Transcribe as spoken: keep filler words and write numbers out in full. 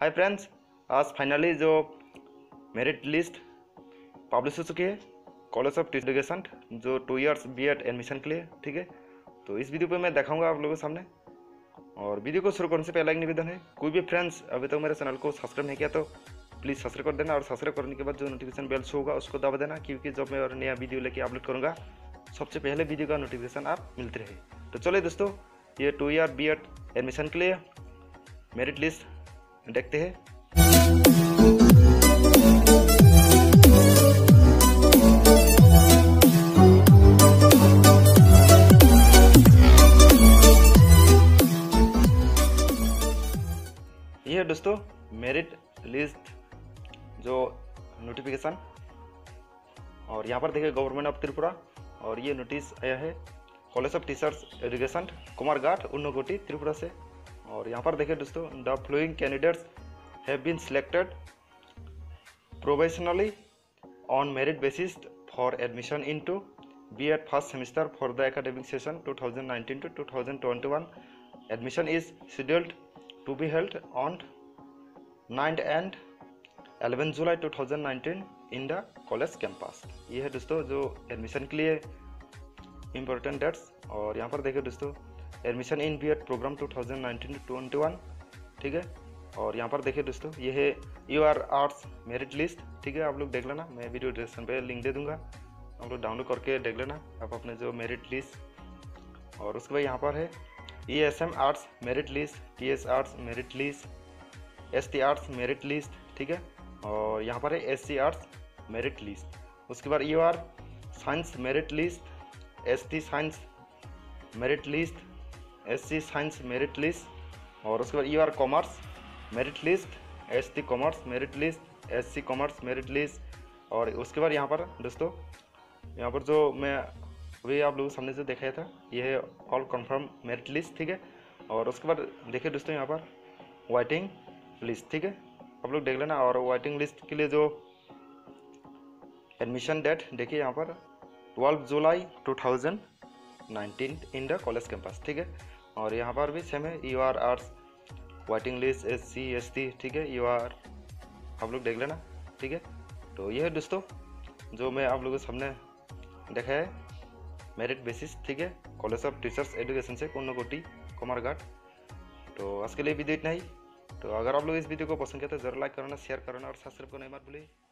हाय friends, आज finally जो merit list publish हो चुकी है कॉलेज ऑफ टीचर एजुकेशन जो टू इयर्स बीएड एडमिशन के लिए, ठीक है। तो इस वीडियो पे मैं दिखाऊंगा आप लोगों के सामने। और वीडियो को शुरू करने से पहले एक निवेदन है, कोई भी फ्रेंड्स अभी तक तो मेरे चैनल को सब्सक्राइब नहीं किया तो प्लीज़ सब्सक्राइब कर देना। और सब्सक्राइब करने के बाद जो नोटिफिकेशन बेल शो होगा उसको दबा देना, क्योंकि जब मैं और नया वीडियो लेके अपलोड करूँगा सबसे पहले वीडियो का नोटिफिकेशन आप मिलते रहे। तो चलिए दोस्तों, ये टू ईयर बीएड एडमिशन के लिए मेरिट लिस्ट देखते हैं। ये है दोस्तों मेरिट लिस्ट जो नोटिफिकेशन, और यहाँ पर देखिए गवर्नमेंट ऑफ त्रिपुरा, और ये नोटिस आया है college of teachers education Kumarghat Unakoti Tripura से। और यहाँ पर देखिए दोस्तों, the following candidates have been selected probationally on merit basis for admission in to B Ed first semester for the academic session two thousand nineteen to two thousand twenty one. Admission is scheduled to be held on ninth and eleven July two thousand nineteen in the college campus. ये है दोस्तों जो admission के लिए important dates. और यहाँ पर देखिए दोस्तों, admission in B Ed program two thousand nineteen to twenty one, ठीक है। और यहाँ पर देखिए दोस्तों, ये है U R arts merit list, ठीक है। आप लोग देख लेना, मैं वीडियो डिस्क्रिप्शन पे लिंक दे दूंगा, आप लोग डाउनलोड करके देख लेना आप अपने जो मेरिट लिस्ट। और उसके बाद यहाँ पर है E S M arts merit list, T S arts merit list, S T arts merit list, ठीक है। और यहाँ पर है S C arts merit list. उसके बाद U R science merit list, S T science merit list, S C science merit list. और उसके बाद U R commerce merit list, S T commerce merit list, S C commerce merit list. और उसके बाद यहाँ पर दोस्तों, यहाँ पर जो मैं अभी आप लोगों के सामने से देखा था, यह है ऑल कन्फर्म मेरिट लिस्ट, ठीक है। और उसके बाद देखिए दोस्तों, यहाँ पर वाइटिंग लिस्ट, ठीक है, आप लोग देख लेना। और वाइटिंग लिस्ट के लिए जो एडमिशन डेट देखिए यहाँ पर twelve July two thousand nineteen in the college campus, ठीक है। और यहाँ पर भी सेम है, U R arts waiting list, S C S T, ठीक है, यू आर, आप लोग देख लेना, ठीक है। तो ये है दोस्तों जो मैं आप लोगों के सामने देखा है मेरिट बेसिस, ठीक है, कॉलेज ऑफ टीचर्स एजुकेशन से उन्नकोटी कुमारघाट। तो आज के लिए वीडियो इतना ही। तो अगर आप लोग इस वीडियो को पसंद किया तो जरूर लाइक करना, शेयर करना और सब्सक्राइब करना मत भूलिए।